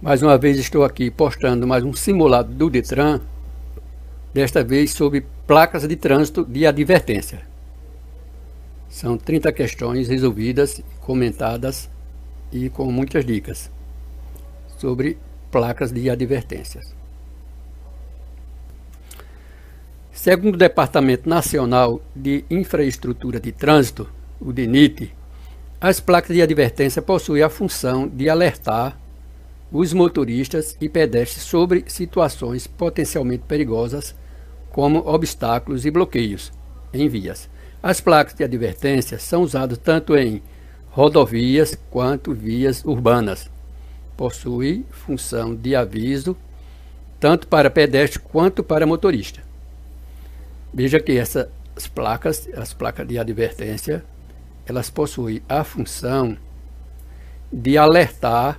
Mais uma vez estou aqui postando mais um simulado do DETRAN, desta vez sobre placas de trânsito de advertência. São 30 questões resolvidas, comentadas e com muitas dicas sobre placas de advertências. Segundo o Departamento Nacional de Infraestrutura de Trânsito, o DNIT, as placas de advertência possuem a função de alertar os motoristas e pedestres sobre situações potencialmente perigosas, como obstáculos e bloqueios em vias. As placas de advertência são usadas tanto em rodovias quanto vias urbanas. Possui função de aviso tanto para pedestre quanto para motorista. Veja que essas placas, as placas de advertência, elas possuem a função de alertar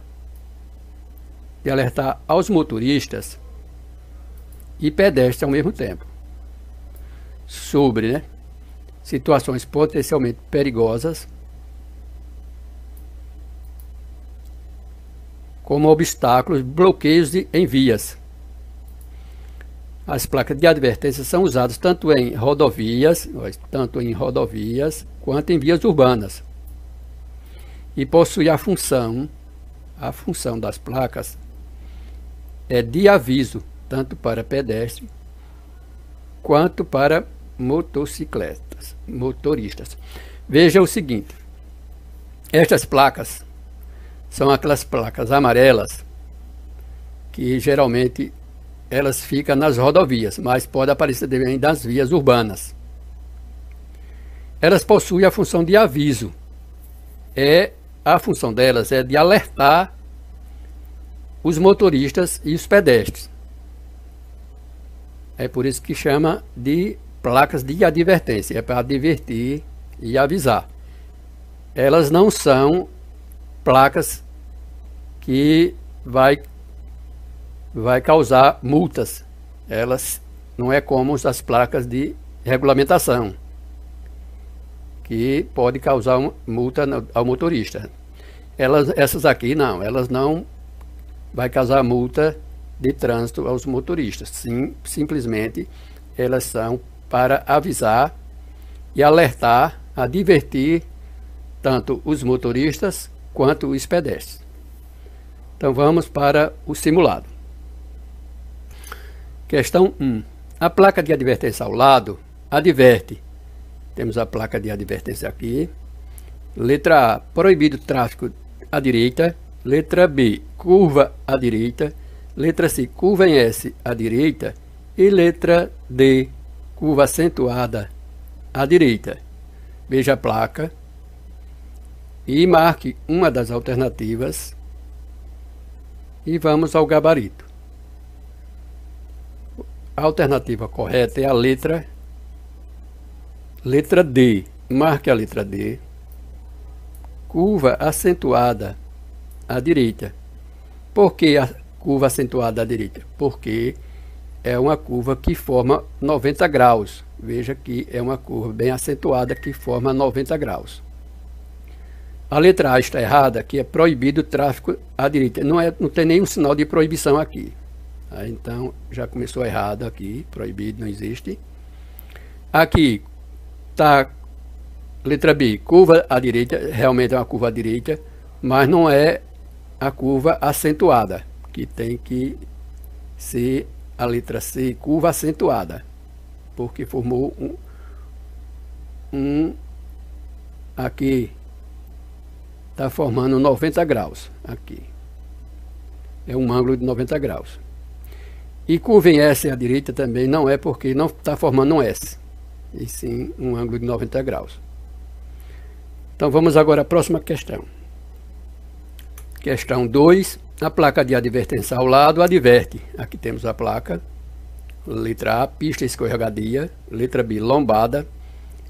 aos motoristas e pedestres ao mesmo tempo sobre situações potencialmente perigosas, como obstáculos, bloqueios em vias. As placas de advertência são usadas tanto em rodovias quanto em vias urbanas. E possui a função das placas é de aviso, tanto para pedestre quanto para motoristas. Veja o seguinte, estas placas são aquelas placas amarelas que geralmente elas ficam nas rodovias, mas pode aparecer também nas vias urbanas. Elas possuem a função de aviso. A função delas é de alertar os motoristas e os pedestres. É por isso que chama de placas de advertência, é para advertir e avisar. Elas não são placas que vai causar multas. Elas não é como as placas de regulamentação, que pode causar uma multa ao motorista. Essas aqui não, elas não vai causar multa de trânsito aos motoristas. Sim, simplesmente elas são para avisar e alertar, advertir tanto os motoristas quanto os pedestres. Então vamos para o simulado. Questão 1. A placa de advertência ao lado adverte. Temos a placa de advertência aqui. Letra A. Proibido tráfego à direita. Letra B. Curva à direita. Letra C. Curva em S à direita. E letra D. Curva acentuada à direita. Veja a placa e marque uma das alternativas e vamos ao gabarito. A alternativa correta é a letra D. Marque a letra D, curva acentuada à direita. Por que a curva acentuada à direita? Porque é uma curva que forma 90 graus. Veja que é uma curva bem acentuada que forma 90 graus. A letra A está errada, que é proibido o tráfego à direita. Não tem nenhum sinal de proibição aqui. Então, já começou errado aqui. Proibido não existe. Aqui está letra B, curva à direita. Realmente é uma curva à direita, mas não é a curva acentuada, que tem que ser a letra C, curva acentuada, porque formou aqui. Está formando 90 graus aqui. É um ângulo de 90 graus. E curva em S à direita também não é, porque não está formando um S, e sim um ângulo de 90 graus. Então vamos agora à próxima questão. Questão 2. A placa de advertência ao lado adverte. Aqui temos a placa. Letra A, pista escorregadia. Letra B, lombada.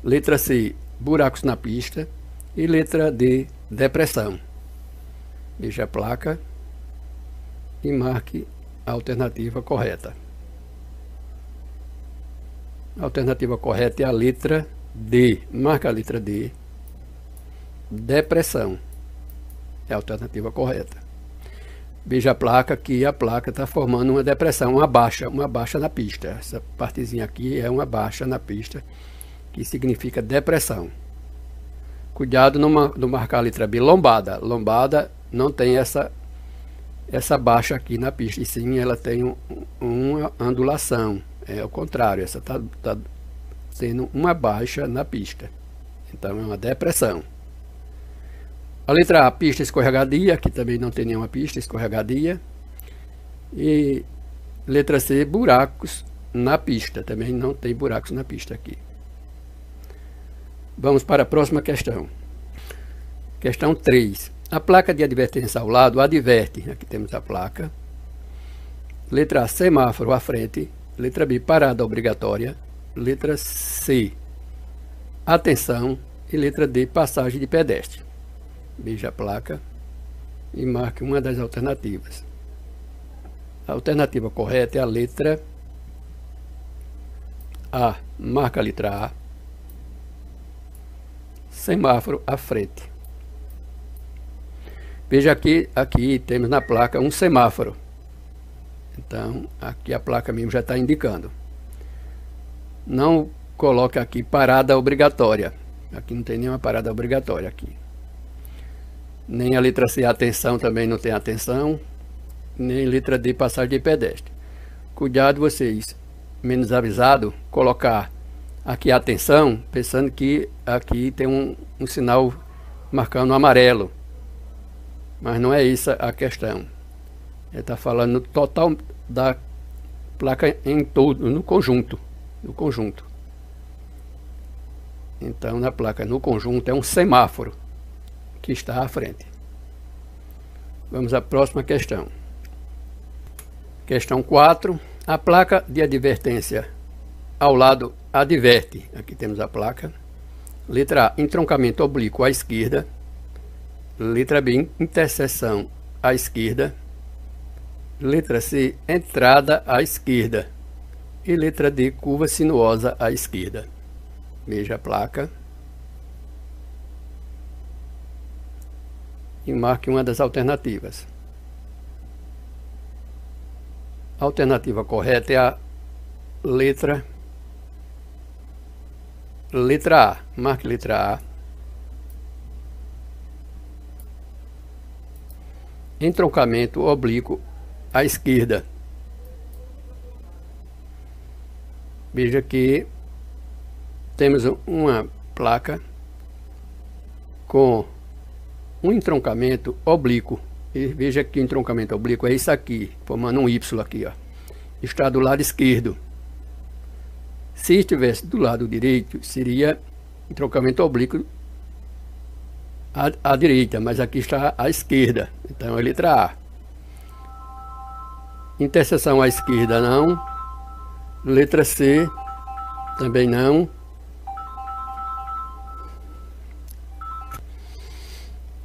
Letra C, buracos na pista. E letra D, depressão. Veja a placa e marque a alternativa correta. A alternativa correta é a letra D. Marca a letra D. Depressão é a alternativa correta. Veja a placa, que a placa está formando uma depressão, uma baixa na pista. Essa partezinha aqui é uma baixa na pista, que significa depressão. Cuidado no marcar a letra B, lombada. Lombada não tem essa baixa aqui na pista, e sim ela tem uma ondulação. É o contrário, essa está sendo uma baixa na pista. Então é uma depressão. A letra A, pista escorregadia, que também não tem nenhuma pista, escorregadia. E letra C, buracos na pista, também não tem buracos na pista aqui. Vamos para a próxima questão. Questão 3. A placa de advertência ao lado adverte, aqui temos a placa. Letra A, semáforo à frente. Letra B, parada obrigatória. Letra C, atenção. E letra D, passagem de pedestre. Veja a placa e marque uma das alternativas. A alternativa correta é a letra A. Marca a letra A. Semáforo à frente. Veja que aqui temos na placa um semáforo. Então, aqui a placa mesmo já está indicando. Não coloque aqui parada obrigatória. Aqui não tem nenhuma parada obrigatória aqui. Nem a letra C, atenção, também não tem atenção. Nem letra D, passagem de pedestre. Cuidado vocês, menos avisado, colocar aqui atenção, pensando que aqui tem um sinal marcando amarelo. Mas não é essa a questão. Ele está falando no total da placa em todo, no conjunto. No conjunto. Então, na placa no conjunto é um semáforo que está à frente. Vamos à próxima questão. Questão 4. A placa de advertência ao lado adverte. Aqui temos a placa. Letra A, entroncamento oblíquo à esquerda. Letra B, interseção à esquerda. Letra C, entrada à esquerda. E letra D, curva sinuosa à esquerda. Veja a placa e marque uma das alternativas. A alternativa correta é a letra A. Marque letra A. Entroncamento oblíquo à esquerda. Veja que temos uma placa com um entroncamento oblíquo, e veja que o entroncamento oblíquo é isso aqui, formando um Y aqui, ó. Está do lado esquerdo. Se estivesse do lado direito, seria entroncamento oblíquo à direita, mas aqui está à esquerda, então é letra A. Interseção à esquerda não, letra C também não.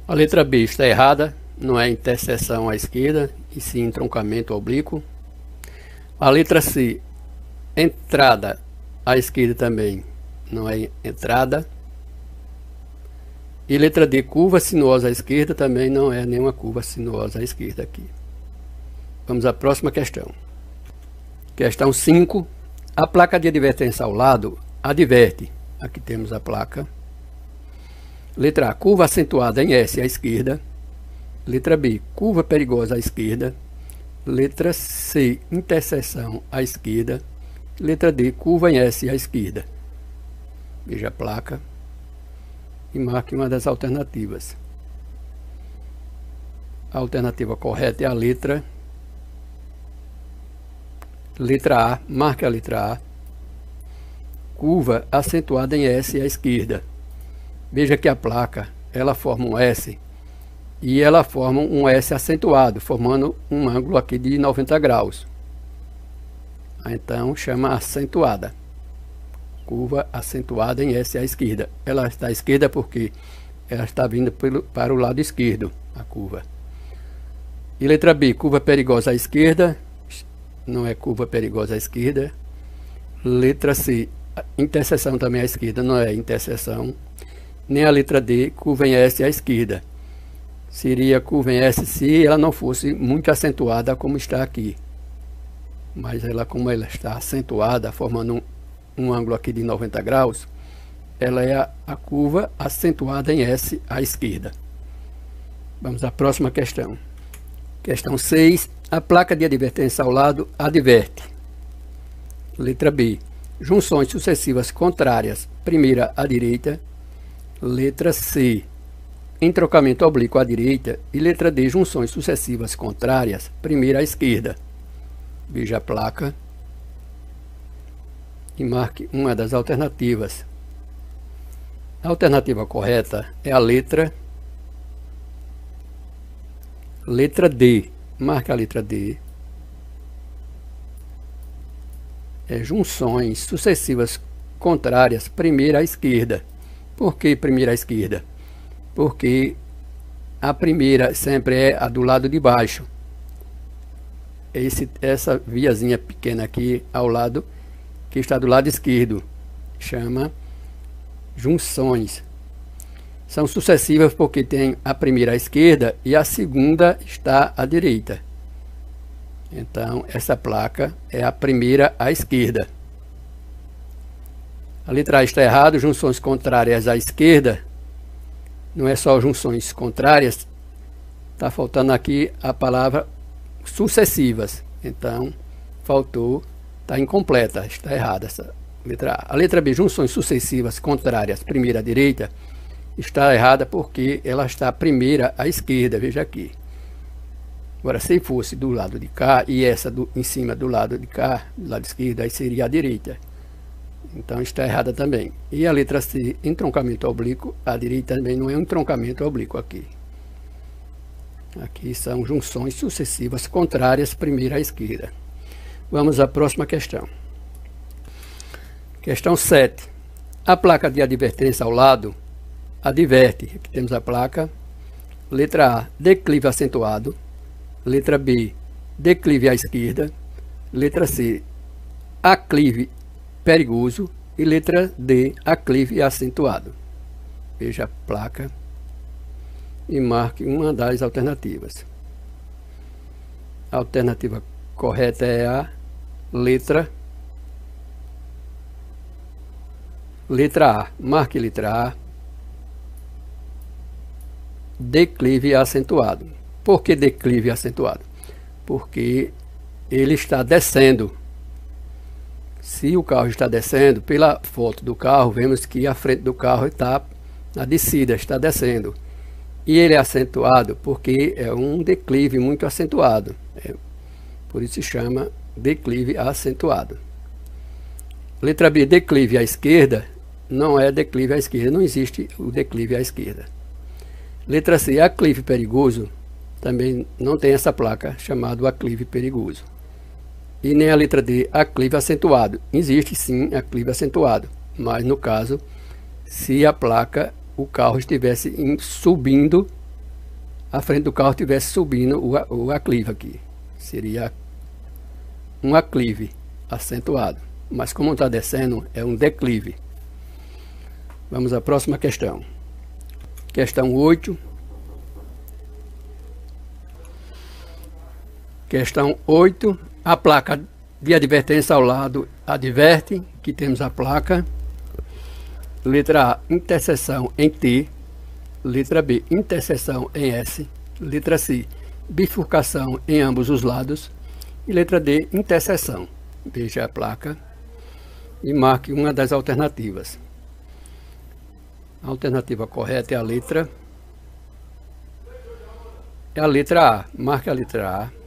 A letra B está errada, não é interseção à esquerda, e sim entroncamento oblíquo. A letra C, entrada à esquerda, também não é entrada. E letra D, curva sinuosa à esquerda, também não é nenhuma curva sinuosa à esquerda aqui. Vamos à próxima questão. Questão 5. A placa de advertência ao lado adverte. Aqui temos a placa. Letra A, curva acentuada em S à esquerda. Letra B, curva perigosa à esquerda. Letra C, interseção à esquerda. Letra D, curva em S à esquerda. Veja a placa e marque uma das alternativas. A alternativa correta é a letra A, marque a letra A. Curva acentuada em S à esquerda. Veja que a placa, ela forma um S, e ela forma um S acentuado, formando um ângulo aqui de 90 graus. Então, chama acentuada. Curva acentuada em S à esquerda. Ela está à esquerda porque ela está vindo para o lado esquerdo, a curva. E letra B, curva perigosa à esquerda. Não é curva perigosa à esquerda. Letra C, interseção também à esquerda. Não é interseção. Nem a letra D, curva em S à esquerda. seria a curva em S se ela não fosse muito acentuada como está aqui. Mas ela, como ela está acentuada, formando um ângulo aqui de 90 graus, ela é a curva acentuada em S à esquerda. Vamos à próxima questão. Questão 6. A placa de advertência ao lado adverte. Letra B. Junções sucessivas contrárias, primeira à direita. Letra C. Entrocamento oblíquo à direita. E letra D. Junções sucessivas contrárias, primeira à esquerda. Veja a placa e marque uma das alternativas. A alternativa correta é a letra D. Marque a letra D. É junções sucessivas contrárias, primeira à esquerda. Por que primeira à esquerda? Porque a primeira sempre é a do lado de baixo. Essa viazinha pequena aqui ao lado, que está do lado esquerdo, chama junções. São sucessivas porque tem a primeira à esquerda e a segunda está à direita. Então, essa placa é a primeira à esquerda. A letra A está errada, junções contrárias à esquerda. Não é só junções contrárias, está faltando aqui a palavra sucessivas. Então, faltou, está incompleta, está errada essa letra A. A letra B, junções sucessivas contrárias, primeira à direita, está errada porque ela está primeira à esquerda, veja aqui. Agora, se fosse do lado de cá e essa em cima do lado de cá, do lado esquerdo, aí seria a direita. Então, está errada também. E a letra C, entroncamento oblíquo, a direita também não é um entroncamento oblíquo aqui. Aqui são junções sucessivas contrárias, primeira à esquerda. Vamos à próxima questão. Questão 7. A placa de advertência ao lado adverte. Aqui temos a placa. Letra A, declive acentuado. Letra B, declive à esquerda. Letra C, aclive perigoso. E letra D, aclive acentuado. Veja a placa e marque uma das alternativas. A alternativa correta é a letra A. Marque letra A, declive acentuado. Por que declive acentuado? Porque ele está descendo. Se o carro está descendo, pela foto do carro, vemos que a frente do carro está na descida, está descendo. E ele é acentuado porque é um declive muito acentuado. Por isso se chama declive acentuado. Letra B, declive à esquerda. Não é declive à esquerda. Não existe o declive à esquerda. Letra C, aclive perigoso. Também não tem essa placa chamada aclive perigoso. E nem a letra D, aclive acentuado. Existe sim aclive acentuado. Mas no caso, se a placa... o carro estivesse subindo, a frente do carro estivesse subindo o aclive aqui. Seria um aclive acentuado. Mas como está descendo, é um declive. Vamos à próxima questão. Questão 8. Questão 8. A placa de advertência ao lado adverte. Aqui temos a placa. Letra A, interseção em T. Letra B, interseção em S. Letra C, bifurcação em ambos os lados. E letra D, interseção. Veja a placa e marque uma das alternativas. A alternativa correta é a letra A. Marque a letra A,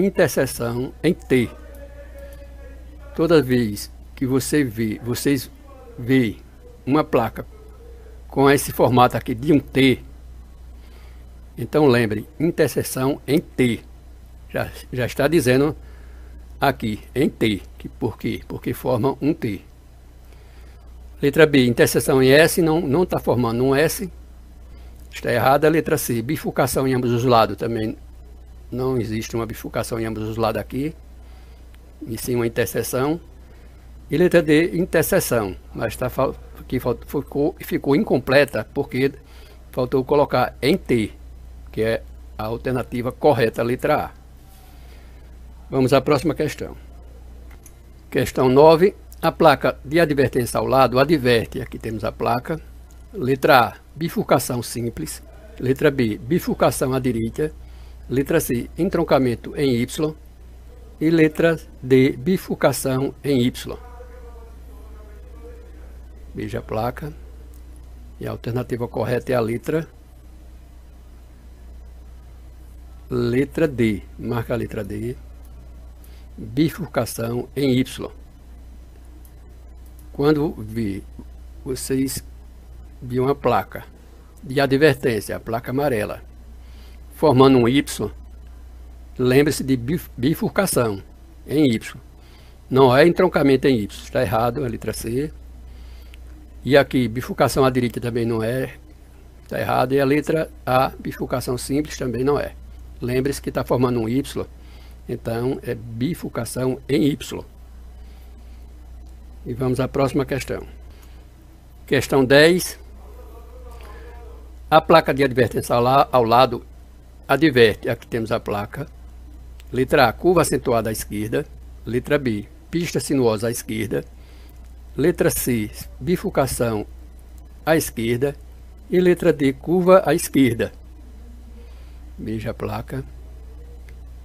interseção em T. Toda vez que vocês veem uma placa com esse formato aqui de um T, então lembrem, interseção em T. Já está dizendo aqui, em T. Por quê? Porque forma um T. Letra B, interseção em S, não está formando um S. Está errada. Letra C, bifurcação em ambos os lados. Também não existe uma bifurcação em ambos os lados aqui. E sim uma interseção. E letra D, interseção, mas ficou incompleta porque faltou colocar em T, que é a alternativa correta, letra A. Vamos à próxima questão. Questão 9. A placa de advertência ao lado adverte, aqui temos a placa, letra A, bifurcação simples, letra B, bifurcação à direita, letra C, entroncamento em Y e letra D, bifurcação em Y. Veja a placa e a alternativa correta é a letra D, marca a letra D, bifurcação em Y. Quando vocês viram a placa de advertência, a placa amarela, formando um Y, lembre-se de bifurcação em Y. Não é entroncamento em Y, está errado, a letra C. E aqui, bifurcação à direita também não é, está errado. E a letra A, bifurcação simples, também não é. Lembre-se que está formando um Y, então é bifurcação em Y. E vamos à próxima questão. Questão 10. A placa de advertência ao lado adverte, aqui temos a placa, letra A, curva acentuada à esquerda, letra B, pista sinuosa à esquerda, letra C, bifurcação à esquerda e letra D, curva à esquerda. Veja a placa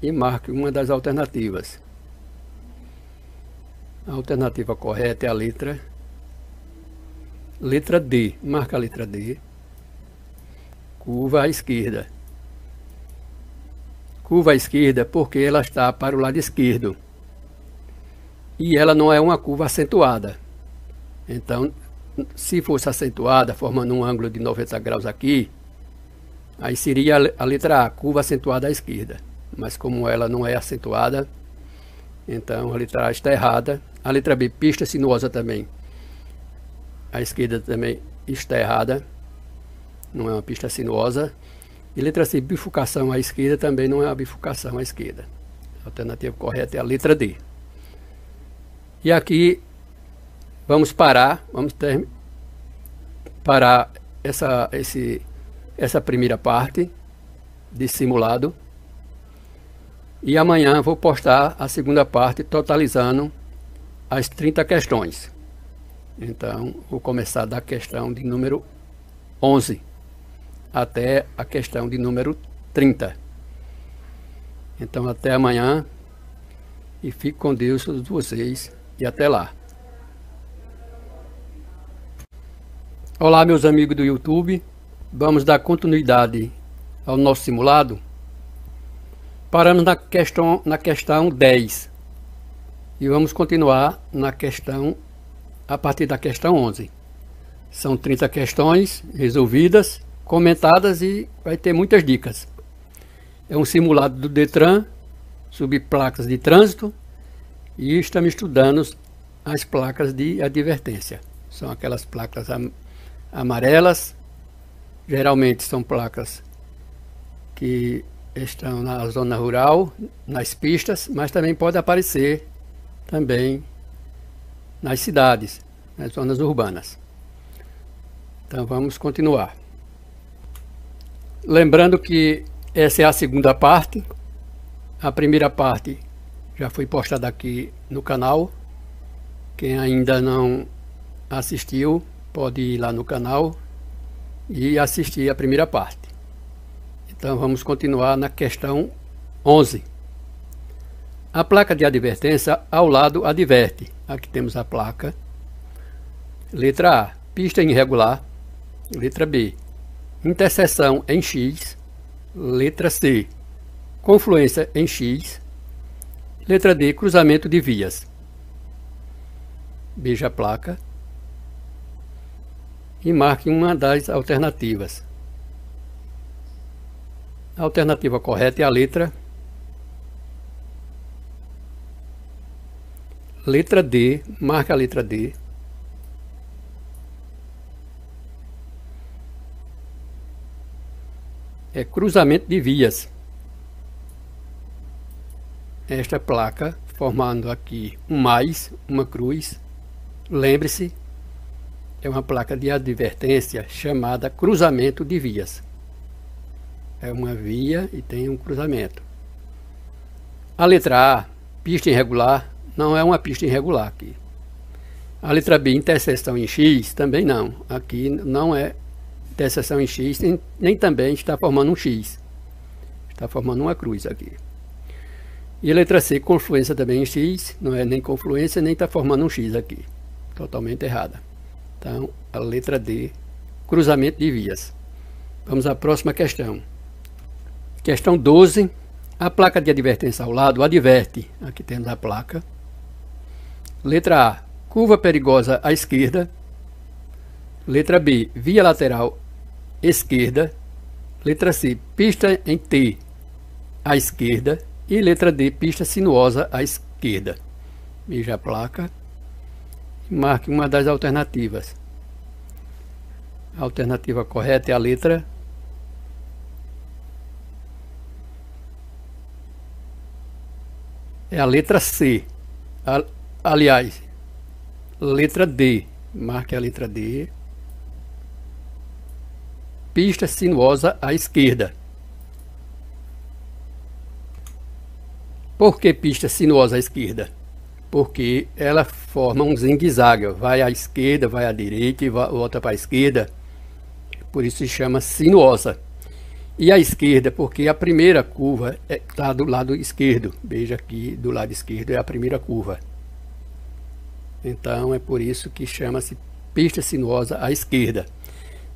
e marque uma das alternativas. A alternativa correta é a letra D, marca a letra D, curva à esquerda. Curva à esquerda porque ela está para o lado esquerdo e ela não é uma curva acentuada. Então, se fosse acentuada, formando um ângulo de 90 graus aqui, aí seria a letra A, curva acentuada à esquerda. Mas como ela não é acentuada, então a letra A está errada. A letra B, pista sinuosa também, à esquerda também está errada, não é uma pista sinuosa. E letra C, bifurcação à esquerda, também não é uma bifurcação à esquerda. A alternativa correta é a letra D. E aqui vamos parar, parar essa primeira parte de simulado. E amanhã vou postar a segunda parte, totalizando as 30 questões. Então, vou começar da questão de número 11 até a questão de número 30. Então, até amanhã e fique com Deus, todos vocês, e até lá. Olá, meus amigos do YouTube, vamos dar continuidade ao nosso simulado. Paramos na questão 10 e vamos continuar a partir da questão 11. São 30 questões resolvidas, comentadas, e vai ter muitas dicas. É um simulado do DETRAN sobre placas de trânsito e estamos estudando as placas de advertência. São aquelas placas amarelas, geralmente são placas que estão na zona rural, nas pistas, mas também pode aparecer também nas cidades, nas zonas urbanas. Então vamos continuar. Lembrando que essa é a segunda parte. A primeira parte já foi postada aqui no canal. Quem ainda não assistiu pode ir lá no canal e assistir a primeira parte. Então vamos continuar na questão 11. A placa de advertência ao lado adverte. Aqui temos a placa. Letra A, pista irregular. Letra B, interseção em X. Letra C, confluência em X. Letra D, cruzamento de vias. Veja a placa e marque uma das alternativas. A alternativa correta é a letra D, marca a letra D, é cruzamento de vias. Esta placa formando aqui um mais, uma cruz. Lembre-se é uma placa de advertência chamada cruzamento de vias. É uma via e tem um cruzamento. A letra A, pista irregular, não é uma pista irregular aqui. A letra B, interseção em X, também não. Aqui não é interseção em X, nem também está formando um X. Está formando uma cruz aqui. E a letra C, confluência também em X, não é nem confluência, nem está formando um X aqui. Totalmente errada. Então, a letra D, cruzamento de vias. Vamos à próxima questão. Questão 12. A placa de advertência ao lado adverte. Aqui temos a placa. Letra A, curva perigosa à esquerda. Letra B, via lateral esquerda. Letra C, pista em T à esquerda. E letra D, pista sinuosa à esquerda. Veja a placa. Marque uma das alternativas. A alternativa correta é a letra C. Aliás, letra D. Marque a letra D. Pista sinuosa à esquerda. Por que pista sinuosa à esquerda? Porque ela forma um zigue-zague, vai à esquerda, vai à direita e volta para a esquerda, por isso se chama sinuosa. E à esquerda, porque a primeira curva está do lado esquerdo, veja aqui, do lado esquerdo é a primeira curva. Então é por isso que chama-se pista sinuosa à esquerda.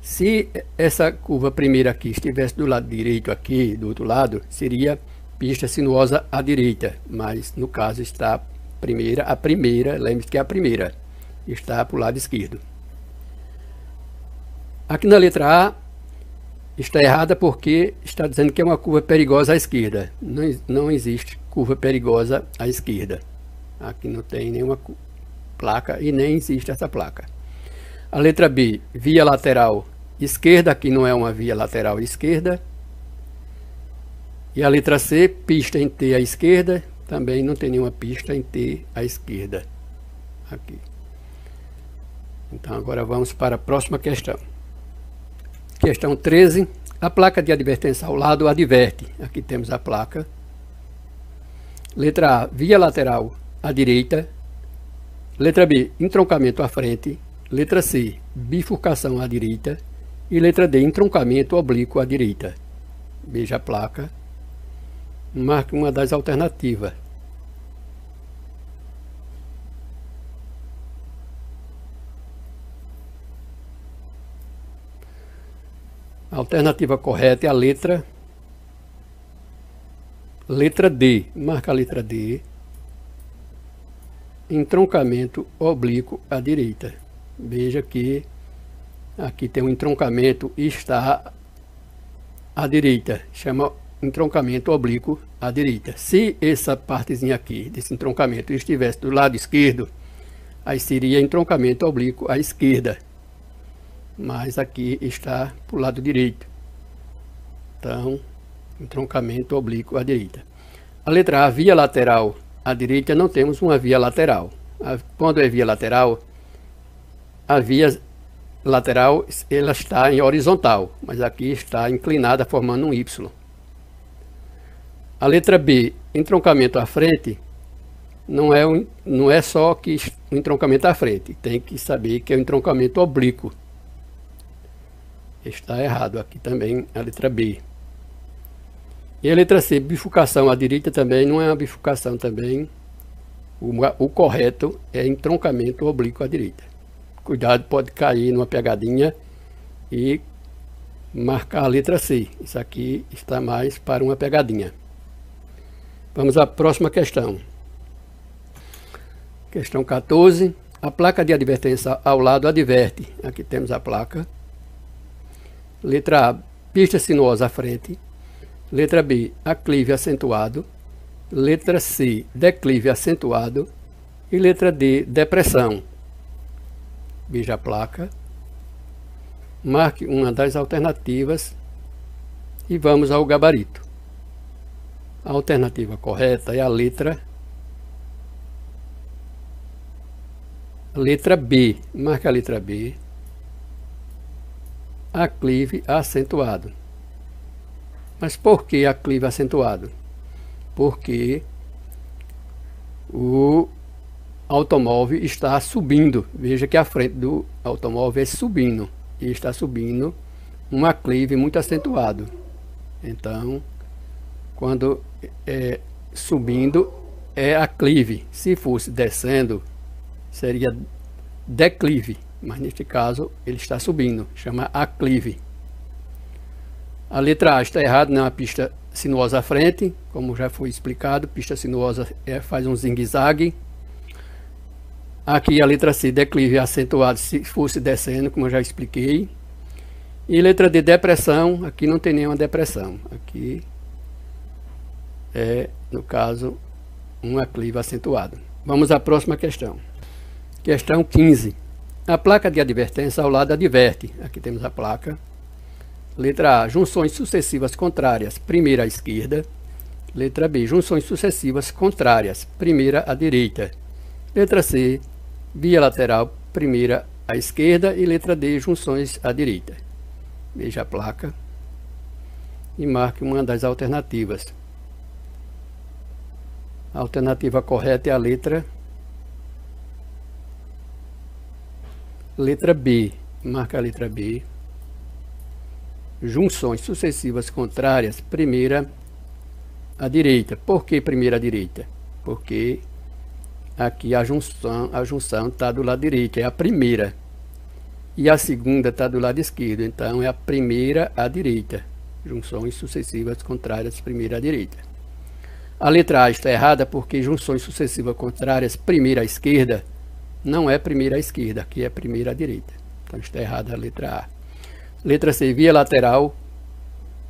Se essa curva primeira aqui estivesse do lado direito aqui, do outro lado, seria pista sinuosa à direita, mas no caso está a primeira, lembre-se que é a primeira, está para o lado esquerdo. Aqui na letra A está errada porque está dizendo que é uma curva perigosa à esquerda. Não existe curva perigosa à esquerda. Aqui não tem nenhuma placa e nem existe essa placa. A letra B, via lateral esquerda, aqui não é uma via lateral esquerda. E a letra C, pista em T à esquerda. Também não tem nenhuma pista em T à esquerda. Aqui. Então agora vamos para a próxima questão. Questão 13. A placa de advertência ao lado adverte. Aqui temos a placa. Letra A, via lateral à direita. Letra B, entroncamento à frente. Letra C, bifurcação à direita. E letra D, entroncamento oblíquo à direita. Veja a placa. Marque uma das alternativas. A alternativa correta é a letra D. Marca a letra D. Entroncamento oblíquo à direita. Veja que aqui tem um entroncamento e está à direita. Chama entroncamento oblíquo à direita. Se essa partezinha aqui desse entroncamento estivesse do lado esquerdo, aí seria entroncamento oblíquo à esquerda, mas aqui está para o lado direito, então entroncamento oblíquo à direita. A letra A, via lateral à direita, não temos uma via lateral. Quando é via lateral, a via lateral ela está em horizontal, mas aqui está inclinada formando um Y. A letra B, entroncamento à frente, não é só que o entroncamento à frente, tem que saber que é o entroncamento oblíquo. Está errado aqui também a letra B. E a letra C, bifurcação à direita, também não é uma bifurcação também. O correto é entroncamento oblíquo à direita. Cuidado, pode cair numa pegadinha e marcar a letra C. Isso aqui está mais para uma pegadinha. Vamos à próxima questão. Questão 14. A placa de advertência ao lado adverte. Aqui temos a placa. Letra A, pista sinuosa à frente. Letra B, aclive acentuado. Letra C, declive acentuado. E letra D, depressão. Veja a placa. Marque uma das alternativas e vamos ao gabarito. A alternativa correta é a letra B. Marca a letra B. aclive acentuado. Mas por que aclive acentuado? Porque o automóvel está subindo. Veja que a frente do automóvel é subindo. E está subindo um aclive muito acentuado. Então, quando é subindo, é aclive. Se fosse descendo, seria declive. Mas neste caso, ele está subindo. Chama aclive. A letra A está errada, não é uma pista sinuosa à frente, como já foi explicado. Pista sinuosa faz um zigue-zague. Aqui a letra C, declive acentuado, se fosse descendo, como eu já expliquei. E letra D, depressão. Aqui não tem nenhuma depressão. Aqui é, no caso, um aclive acentuado. Vamos à próxima questão. Questão 15. A placa de advertência ao lado adverte. Aqui temos a placa. Letra A, junções sucessivas contrárias, primeira à esquerda. Letra B, junções sucessivas contrárias, primeira à direita. Letra C, via lateral, primeira à esquerda. E letra D, junções à direita. Veja a placa e marque uma das alternativas. A alternativa correta é a letra B. Marca a letra B. Junções sucessivas contrárias, primeira à direita. Por que primeira à direita? Porque aqui a junção está do lado direito, é a primeira. E a segunda está do lado esquerdo, então é a primeira à direita. Junções sucessivas contrárias, primeira à direita. A letra A está errada porque junções sucessivas contrárias, primeira à esquerda, não é primeira à esquerda, aqui é primeira à direita. Então está errada a letra A. Letra C, via lateral,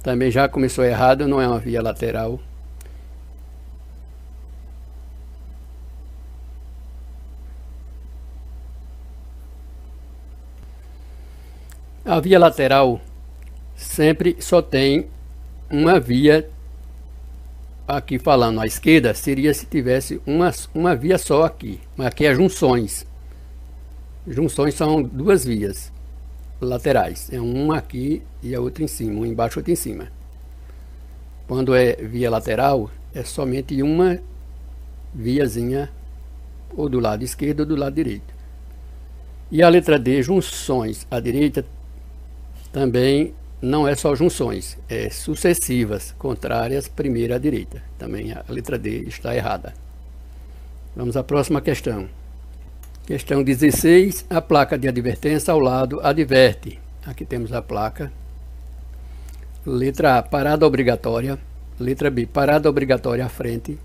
também já começou errado, não é uma via lateral. A via lateral sempre só tem uma via, aqui falando à esquerda, seria se tivesse uma via só aqui, mas aqui é junções. Junções são duas vias laterais, é uma aqui e a outra em cima, uma embaixo e outra em cima. Quando é via lateral, é somente uma viazinha, ou do lado esquerdo ou do lado direito. E a letra D, junções à direita, também não é só junções, é sucessivas, contrárias, primeira à direita. Também a letra D está errada. Vamos à próxima questão. Questão 16. A placa de advertência ao lado adverte. Aqui temos a placa. Letra A, parada obrigatória. Letra B, parada obrigatória à frente.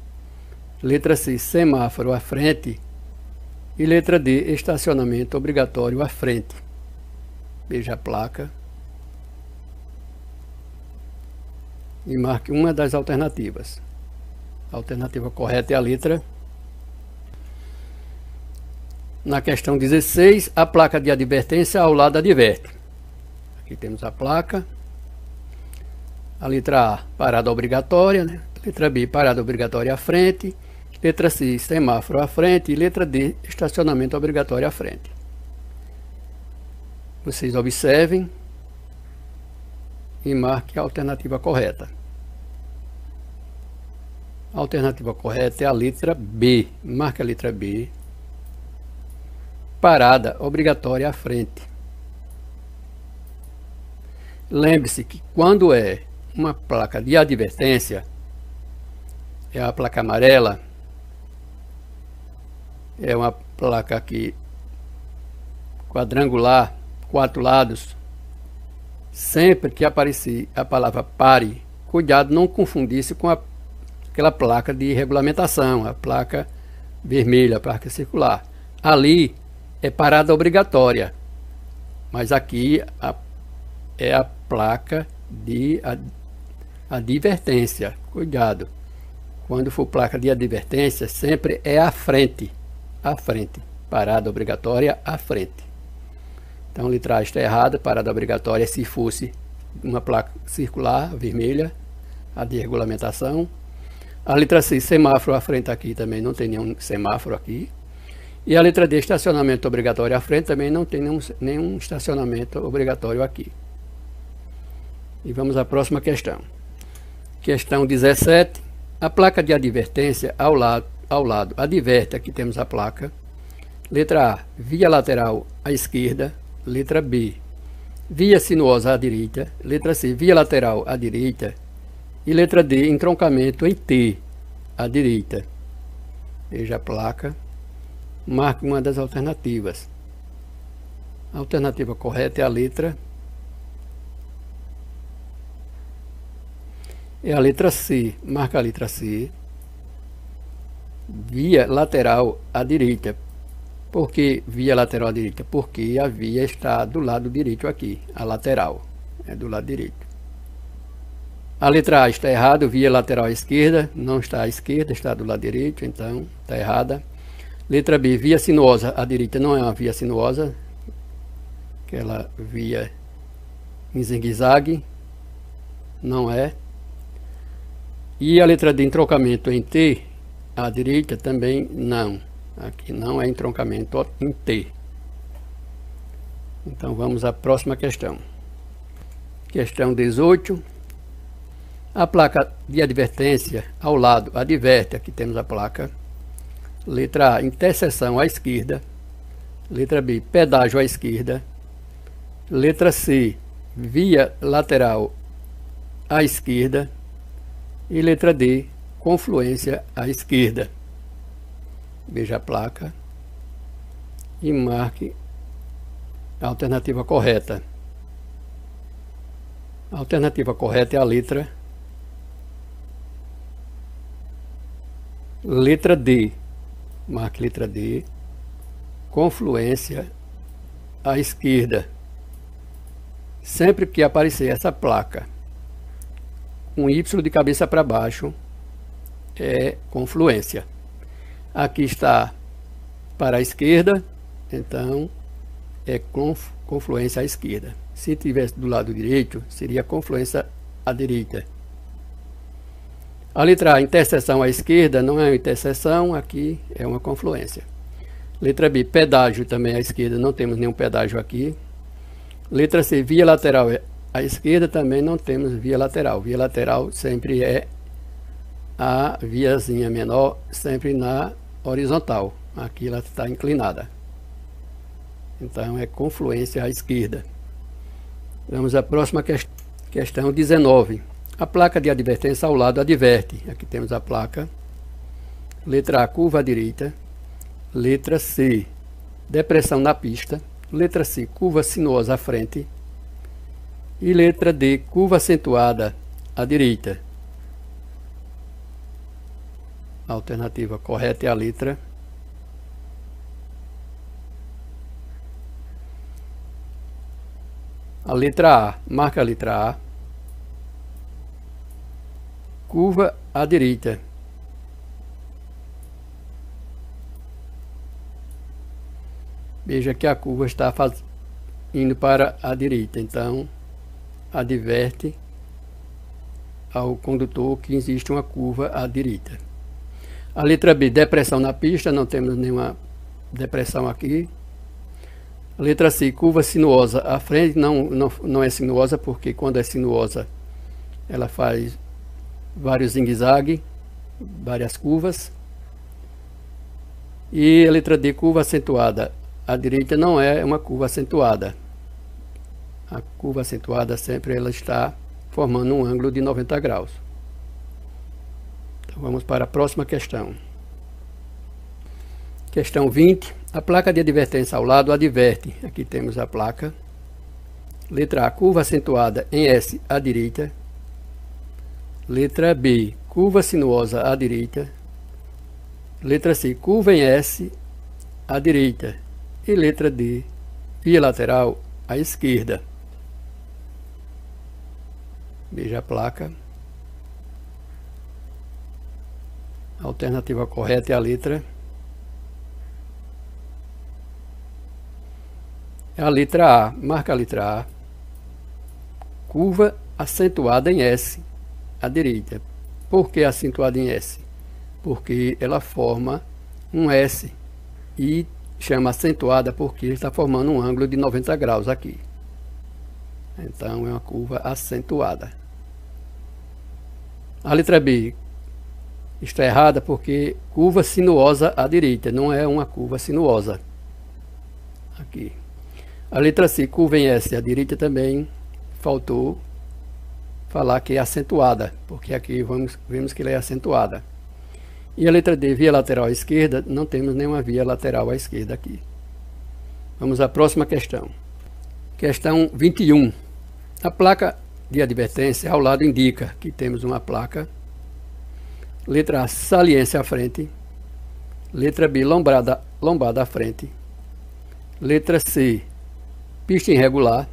Letra C, semáforo à frente. E letra D, estacionamento obrigatório à frente. Veja a placa e marque uma das alternativas. A alternativa correta é a letra. Na questão 16, a placa de advertência ao lado adverte. Aqui temos a placa. A letra A, parada obrigatória, né? Letra B, parada obrigatória à frente. Letra C, semáforo à frente. E letra D, estacionamento obrigatório à frente. Vocês observem e marque a alternativa correta. A alternativa correta é a letra B. Marque a letra B. Parada obrigatória à frente. Lembre-se que quando é uma placa de advertência, é a placa amarela, é uma placa aqui quadrangular, 4 lados. Sempre que aparecer a palavra pare, cuidado, não confundir-se com aquela placa de regulamentação, a placa vermelha, a placa circular. Ali é parada obrigatória, mas aqui é a placa de advertência. Cuidado, quando for placa de advertência, sempre é à frente, à frente. Parada obrigatória à frente. Então, letra A está errada, parada obrigatória se fosse uma placa circular, vermelha, a de regulamentação. A letra C, semáforo à frente aqui também não tem nenhum semáforo aqui. E a letra D, estacionamento obrigatório à frente também não tem nenhum estacionamento obrigatório aqui. E vamos à próxima questão. Questão 17. A placa de advertência ao lado adverte, aqui temos a placa. Letra A, via lateral à esquerda. Letra B, via sinuosa à direita. Letra C, via lateral à direita. E letra D, entroncamento em T, à direita. Veja a placa. Marque uma das alternativas. A alternativa correta é a letra C. Marca a letra C. Via lateral à direita. Por que via lateral à direita? Porque a via está do lado direito aqui. A lateral é do lado direito. A letra A está errada, via lateral à esquerda, não está à esquerda, está do lado direito, então está errada. Letra B, via sinuosa à direita, não é uma via sinuosa, aquela via em zigue-zague, não é. E a letra D, entroncamento em T, à direita também não, aqui não é entroncamento em T. Então vamos à próxima questão. Questão 18. A placa de advertência ao lado adverte, aqui temos a placa. Letra A, interseção à esquerda. Letra B, pedágio à esquerda. Letra C, via lateral à esquerda. E letra D, confluência à esquerda. Veja a placa e marque a alternativa correta. A alternativa correta é a letra D, marque letra D, confluência à esquerda. Sempre que aparecer essa placa, um Y de cabeça para baixo, é confluência. Aqui está para a esquerda, então é confluência à esquerda. Se tivesse do lado direito, seria confluência à direita. A letra A, interseção à esquerda, não é uma interseção, aqui é uma confluência. Letra B, pedágio também à esquerda, não temos nenhum pedágio aqui. Letra C, via lateral à esquerda, também não temos via lateral. Via lateral sempre é a viazinha menor, sempre na horizontal. Aqui ela está inclinada. Então é confluência à esquerda. Vamos à próxima questão. Questão 19. A placa de advertência ao lado adverte. Aqui temos a placa. Letra A, curva à direita. Letra C, depressão na pista. Letra C, curva sinuosa à frente. E letra D, curva acentuada à direita. A alternativa correta é a letra A. Marca a letra A. Curva à direita. Veja que a curva está indo para a direita, então adverte ao condutor que existe uma curva à direita. A letra B, depressão na pista, não temos nenhuma depressão aqui. A letra C, curva sinuosa à frente, não é sinuosa, porque quando é sinuosa ela faz vários zigue-zague, várias curvas. E a letra D, curva acentuada à direita, não é uma curva acentuada. A curva acentuada sempre ela está formando um ângulo de 90 graus. Então vamos para a próxima questão. Questão 20. A placa de advertência ao lado adverte. Aqui temos a placa. Letra A, curva acentuada em S à direita. Letra B, curva sinuosa à direita. Letra C, curva em S à direita. E letra D, via lateral à esquerda. Veja a placa. A alternativa correta é a letra A. Marca a letra A. Curva acentuada em S à direita. Por que acentuada em S? Porque ela forma um S e chama acentuada porque ele está formando um ângulo de 90 graus aqui. Então é uma curva acentuada. A letra B está errada porque curva sinuosa à direita, não é uma curva sinuosa. Aqui. A letra C, curva em S à direita também, faltou falar que é acentuada, porque aqui vemos que ela é acentuada. E a letra D, via lateral à esquerda, não temos nenhuma via lateral à esquerda aqui. Vamos à próxima questão. Questão 21. A placa de advertência ao lado indica que temos uma placa. Letra A, saliência à frente. Letra B, lombada à frente. Letra C, pista irregular.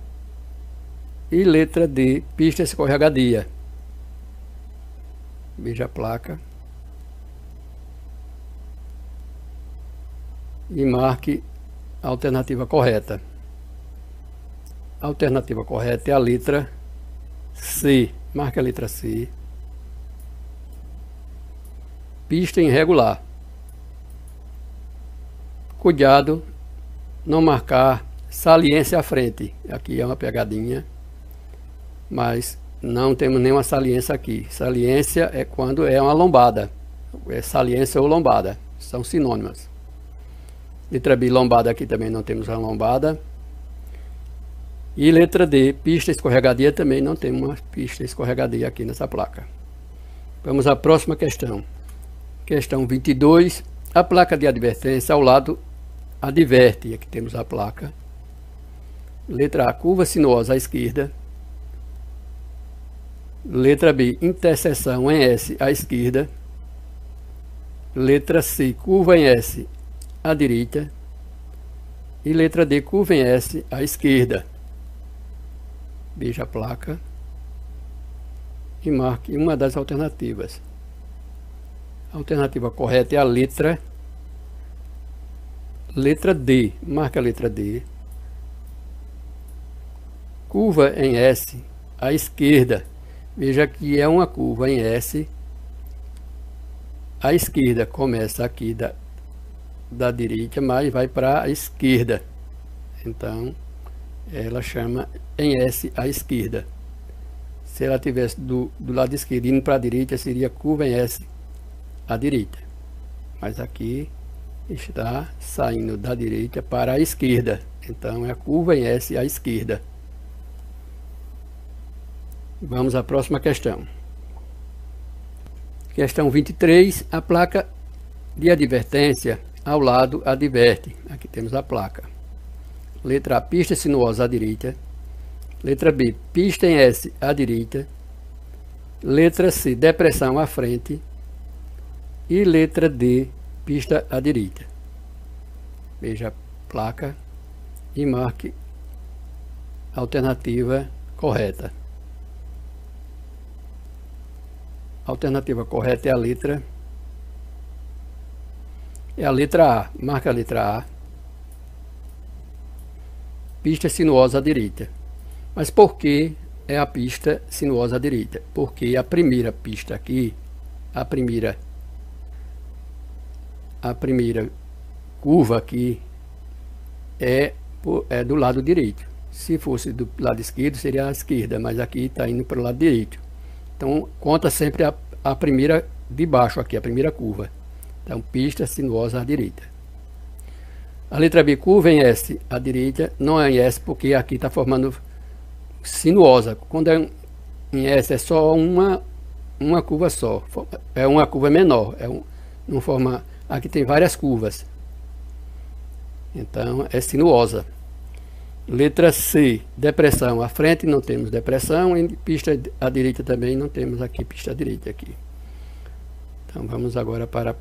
E letra D, pista escorregadia. Veja a placa. E marque a alternativa correta. A alternativa correta é a letra C. Marque a letra C. Pista irregular. Cuidado, não marcar saliência à frente. Aqui é uma pegadinha, mas não temos nenhuma saliência aqui. Saliência é quando é uma lombada. É saliência ou lombada, são sinônimas. Letra B, lombada, aqui também não temos a lombada. E letra D, pista escorregadia, também não temos uma pista escorregadia aqui nessa placa. Vamos à próxima questão. Questão 22. A placa de advertência ao lado adverte, aqui temos a placa. Letra A, curva sinuosa à esquerda. Letra B, interseção em S à esquerda. Letra C, curva em S à direita. E letra D, curva em S à esquerda. Veja a placa e marque uma das alternativas. A alternativa correta é a letra D. Marque a letra D. Curva em S à esquerda. Veja que é uma curva em S à esquerda. Começa aqui da direita, mas vai para a esquerda. Então, ela chama em S à esquerda. Se ela tivesse do lado esquerdo indo para a direita, seria curva em S à direita. Mas aqui está saindo da direita para a esquerda. Então, é a curva em S à esquerda. Vamos à próxima questão. Questão 23. A placa de advertência ao lado adverte. Aqui temos a placa. Letra A, pista sinuosa à direita. Letra B, pista em S à direita. Letra C, depressão à frente. E letra D, pista à direita. Veja a placa e marque a alternativa correta. A alternativa correta é a letra A. Marque a letra A. Pista sinuosa à direita. Mas por que é a pista sinuosa à direita? Porque a primeira pista aqui, a primeira curva aqui é do lado direito. Se fosse do lado esquerdo, seria à esquerda, mas aqui está indo para o lado direito. Então, conta sempre a primeira de baixo aqui, a primeira curva. Então, pista sinuosa à direita. A letra B, curva em S à direita, não é em S porque aqui está formando sinuosa. Quando é em S é só uma curva só, é uma curva menor, não forma, aqui tem várias curvas, então é sinuosa. Letra C, depressão à frente, não temos depressão, e pista à direita também não temos aqui, pista à direita aqui. Então vamos agora para a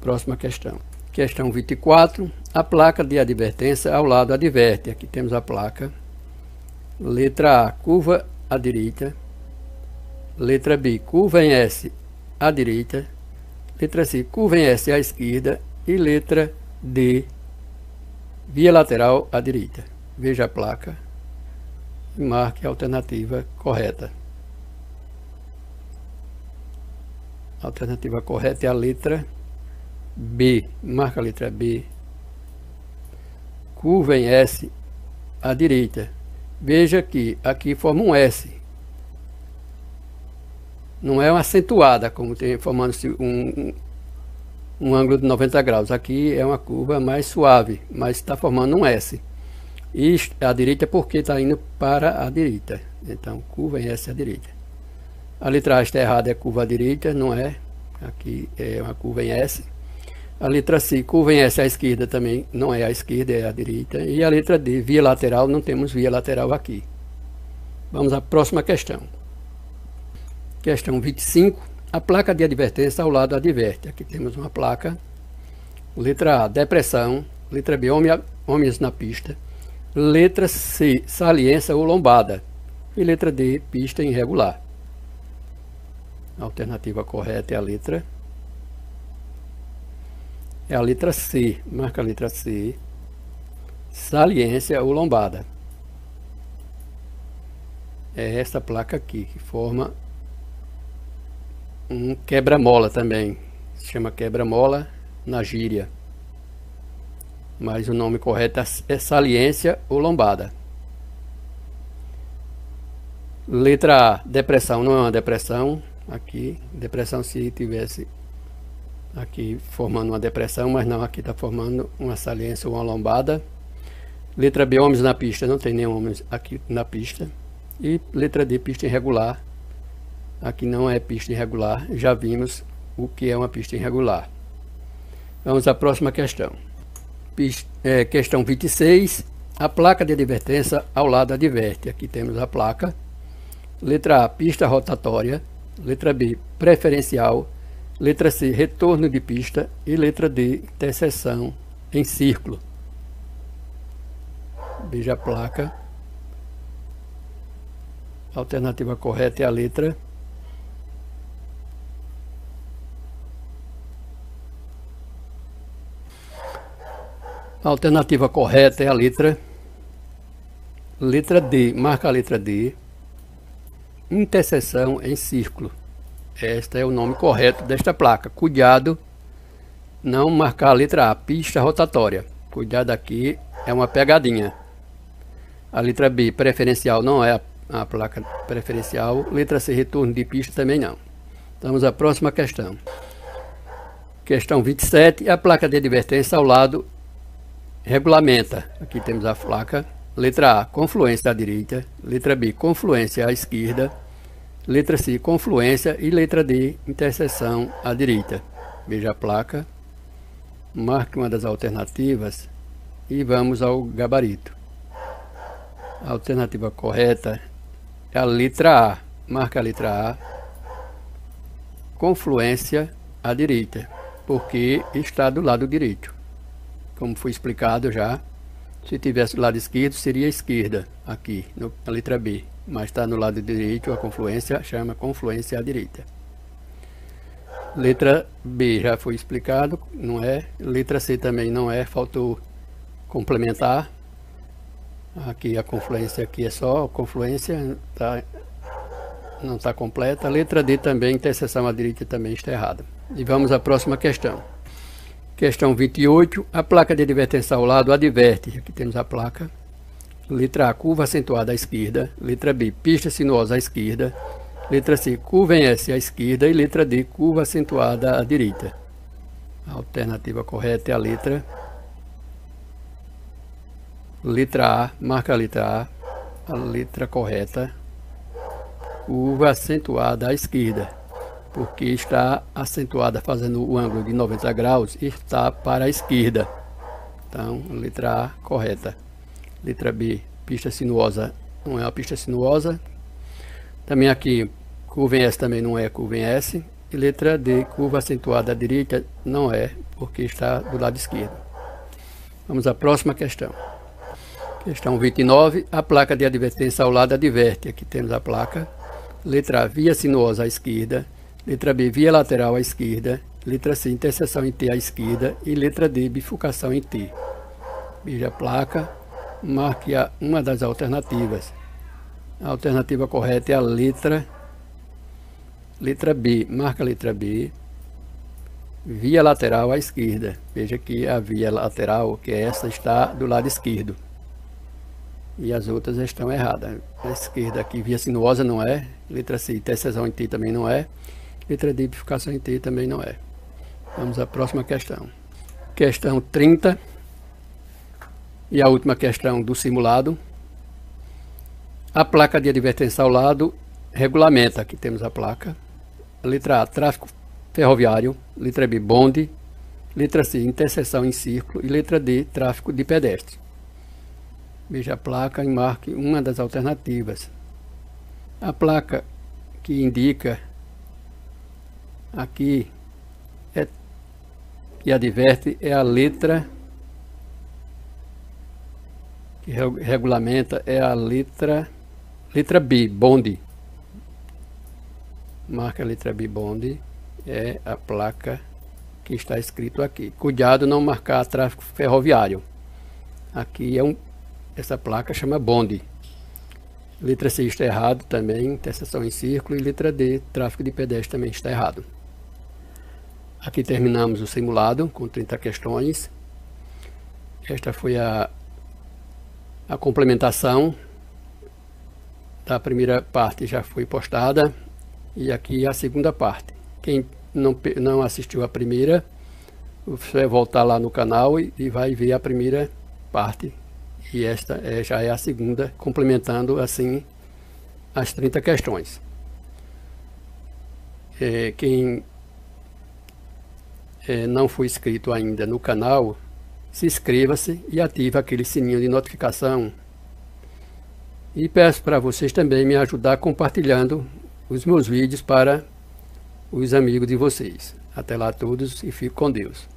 próxima questão. Questão 24, a placa de advertência ao lado adverte. Aqui temos a placa. Letra A, curva à direita. Letra B, curva em S à direita. Letra C, curva em S à esquerda. E letra D, via lateral à direita. Veja a placa e marque a alternativa correta. A alternativa correta é a letra B. Marca a letra B. Curva em S à direita. Veja que aqui forma um S. Não é uma acentuada, como tem formando-se um ângulo de 90 graus. Aqui é uma curva mais suave, mas está formando um S. E à direita porque está indo para a direita. Então, curva em S à direita. A letra A está errada, é curva à direita, não é. Aqui é uma curva em S. A letra C, curva em S à esquerda também, não é à esquerda, é à direita. E a letra D, via lateral, não temos via lateral aqui. Vamos à próxima questão. Questão 25. A placa de advertência ao lado adverte. Aqui temos uma placa. Letra A, depressão. Letra B, homens na pista. Letra C, saliência ou lombada. E letra D, pista irregular. A alternativa correta é a letra C. Marca a letra C, saliência ou lombada. É essa placa aqui, que forma um quebra-mola também. Se chama quebra-mola na gíria, mas o nome correto é saliência ou lombada. Letra A, depressão. Não é uma depressão aqui. Depressão se tivesse aqui formando uma depressão, mas não, aqui está formando uma saliência ou uma lombada. Letra B, homens na pista. Não tem nenhum homens aqui na pista. E letra D, pista irregular. Aqui não é pista irregular. Já vimos o que é uma pista irregular. Vamos à próxima questão. Questão 26. A placa de advertência ao lado adverte. Aqui temos a placa. Letra A, pista rotatória. Letra B, preferencial. Letra C, retorno de pista. E letra D, interseção em círculo. Veja a placa. A alternativa correta é a letra letra D. Marca a letra D, interseção em círculo. Este é o nome correto desta placa. Cuidado, não marcar a letra A, pista rotatória. Cuidado, aqui é uma pegadinha. A letra B, preferencial, não é a placa preferencial. Letra C, retorno de pista, também não. Vamos à próxima questão. Questão 27. A placa de advertência ao lado regulamenta. Aqui temos a placa. Letra A, confluência à direita. Letra B, confluência à esquerda. Letra C, confluência. E letra D, interseção à direita. Veja a placa. Marque uma das alternativas e vamos ao gabarito. A alternativa correta é a letra A. Marca a letra A, confluência à direita, porque está do lado direito. Como foi explicado já, se tivesse do lado esquerdo, seria a esquerda, aqui, na letra B. Mas está no lado direito, a confluência chama confluência à direita. Letra B já foi explicado, não é. Letra C também não é, faltou complementar. Aqui a confluência, aqui é só confluência, não está completa. Letra D também, interseção à direita, também está errada. E vamos à próxima questão. Questão 28. A placa de advertência ao lado adverte. Aqui temos a placa. Letra A, curva acentuada à esquerda. Letra B, pista sinuosa à esquerda. Letra C, curva em S à esquerda. E letra D, curva acentuada à direita. A alternativa correta é a letra A. Marca a letra A. A letra correta, curva acentuada à esquerda, porque está acentuada fazendo o ângulo de 90 graus e está para a esquerda. Então, letra A correta. Letra B, pista sinuosa, não é uma pista sinuosa. Também aqui, curva em S também não é curva em S. E letra D, curva acentuada à direita, não é, porque está do lado esquerdo. Vamos à próxima questão. Questão 29. A placa de advertência ao lado adverte. Aqui temos a placa. Letra A, via sinuosa à esquerda. Letra B, via lateral à esquerda. Letra C, interseção em T à esquerda. E letra D, bifurcação em T. Veja a placa. Marque uma das alternativas. A alternativa correta é a letra B. Marca a letra B, via lateral à esquerda. Veja que a via lateral, que é essa, está do lado esquerdo. e as outras estão erradas. A esquerda aqui, via sinuosa, não é. Letra C, interseção em T também não é. Letra D, bifurcação em T também não é. Vamos à próxima questão. Questão 30. E a última questão do simulado. A placa de advertência ao lado regulamenta. Aqui temos a placa. Letra A, tráfego ferroviário. Letra B, bonde. Letra C, interseção em círculo. E letra D, tráfego de pedestre. Veja a placa e marque uma das alternativas. A placa que indica aqui que adverte é a letra, que regulamenta é a letra B, bonde. Marca a letra B, bonde, é a placa que está escrito aqui. Cuidado não marcar tráfego ferroviário. Aqui essa placa chama bonde. Letra C está errado também, interseção em círculo, e letra D, tráfego de pedestre também está errado. Aqui terminamos o simulado com 30 questões. Esta foi a complementação da primeira parte, já foi postada, e aqui a segunda parte. Quem não assistiu a primeira, você vai voltar lá no canal e vai ver a primeira parte. E esta já é a segunda, complementando assim as 30 questões. Quem não foi inscrito ainda no canal, se inscreva-se e ative aquele sininho de notificação. E peço para vocês também me ajudar compartilhando os meus vídeos para os amigos de vocês. Até lá a todos e fico com Deus.